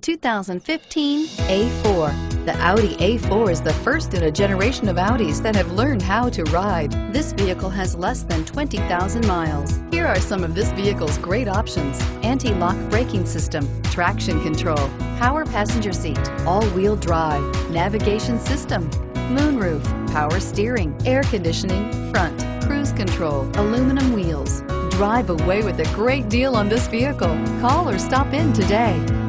The 2015 A4. The Audi A4 is the first in a generation of Audis that have learned how to ride. This vehicle has less than 20,000 miles. Here are some of this vehicle's great options: anti-lock braking system, traction control, power passenger seat, all-wheel drive, navigation system, moonroof, power steering, air conditioning, front, cruise control, aluminum wheels. Drive away with a great deal on this vehicle. Call or stop in today.